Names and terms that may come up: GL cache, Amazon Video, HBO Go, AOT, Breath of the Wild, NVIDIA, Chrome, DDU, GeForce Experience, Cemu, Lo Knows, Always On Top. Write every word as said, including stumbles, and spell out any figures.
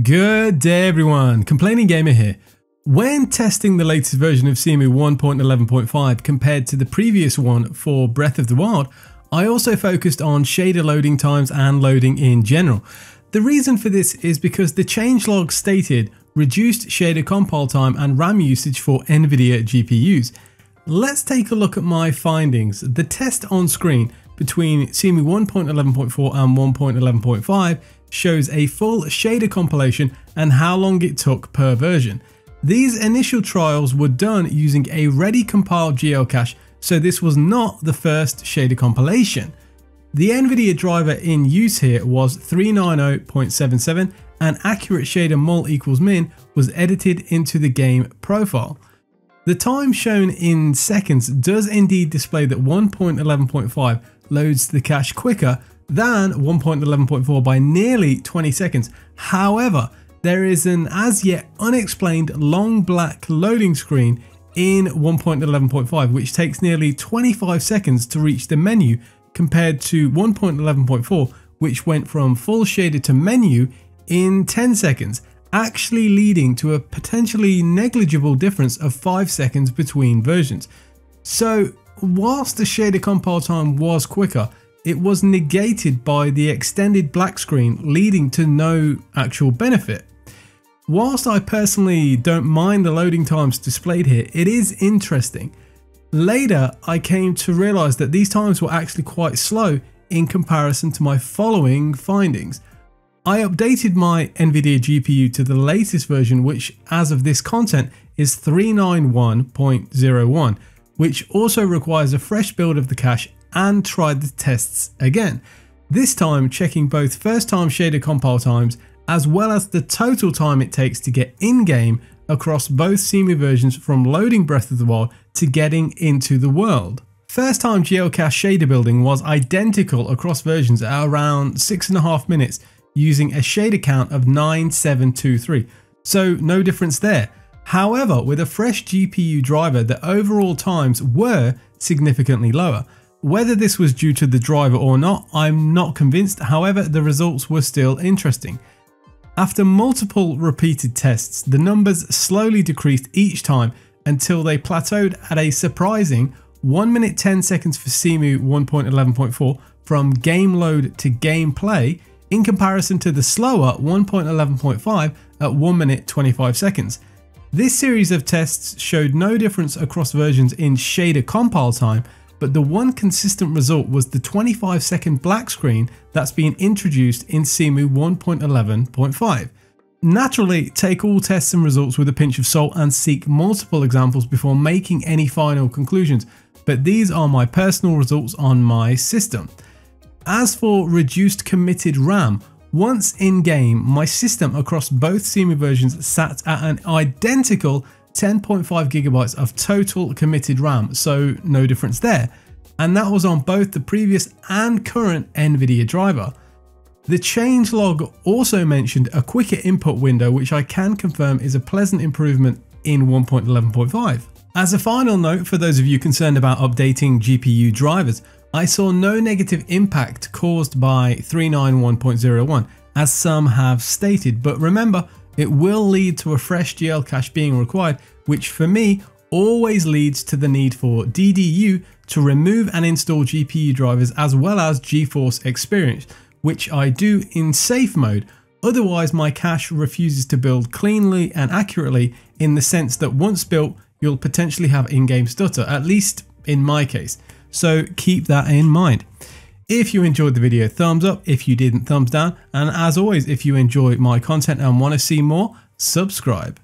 Good day everyone, Complaining Gamer here. When testing the latest version of Cemu one point eleven point five compared to the previous one for Breath of the Wild, I also focused on shader loading times and loading in general. The reason for this is because the changelog stated reduced shader compile time and RAM usage for NVIDIA G P Us. Let's take a look at my findings. The test on screen between Cemu one point eleven point four and one point eleven point five shows a full shader compilation and how long it took per version. These initial trials were done using a ready compiled G L cache, so this was not the first shader compilation. The NVIDIA driver in use here was three ninety point seven seven and accurate shader mul equals min was edited into the game profile. The time shown in seconds does indeed display that one point eleven point five loads the cache quicker than one point eleven point four by nearly twenty seconds. However, there is an as yet unexplained long black loading screen in one point eleven point five, which takes nearly twenty-five seconds to reach the menu compared to one point eleven point four, which went from full shader to menu in ten seconds, actually leading to a potentially negligible difference of five seconds between versions. So whilst the shader compile time was quicker, it was negated by the extended black screen, leading to no actual benefit. Whilst I personally don't mind the loading times displayed here, it is interesting. Later, I came to realize that these times were actually quite slow in comparison to my following findings. I updated my NVIDIA G P U to the latest version, which as of this content is three ninety-one point zero one, which also requires a fresh build of the cache, and tried the tests again, this time checking both first time shader compile times as well as the total time it takes to get in game across both Cemu versions from loading Breath of the Wild to getting into the world. First time G L cache shader building was identical across versions at around six and a half minutes using a shader count of nine seven two three, so no difference there. However, with a fresh G P U driver, the overall times were significantly lower. Whether this was due to the driver or not, I'm not convinced. However, the results were still interesting. After multiple repeated tests, the numbers slowly decreased each time until they plateaued at a surprising one minute ten seconds for Cemu one point eleven point four from game load to gameplay, in comparison to the slower one point eleven point five at one minute twenty-five seconds. This series of tests showed no difference across versions in shader compile time, but the one consistent result was the twenty-five second black screen that's been introduced in Cemu one point eleven point five. Naturally, take all tests and results with a pinch of salt and seek multiple examples before making any final conclusions, but these are my personal results on my system. As for reduced committed RAM, once in game, my system across both Cemu versions sat at an identical ten point five gigabytes of total committed RAM, so no difference there, and that was on both the previous and current NVIDIA driver. The changelog also mentioned a quicker input window, which I can confirm is a pleasant improvement in one point eleven point five. As a final note for those of you concerned about updating G P U drivers, I saw no negative impact caused by three ninety-one point zero one as some have stated, but remember, it will lead to a fresh G L cache being required, which for me always leads to the need for D D U to remove and install G P U drivers as well as GeForce Experience, which I do in safe mode. Otherwise, my cache refuses to build cleanly and accurately, in the sense that once built, you'll potentially have in-game stutter, at least in my case. So keep that in mind. If you enjoyed the video, thumbs up. If you didn't, thumbs down. And as always, if you enjoy my content and want to see more, subscribe.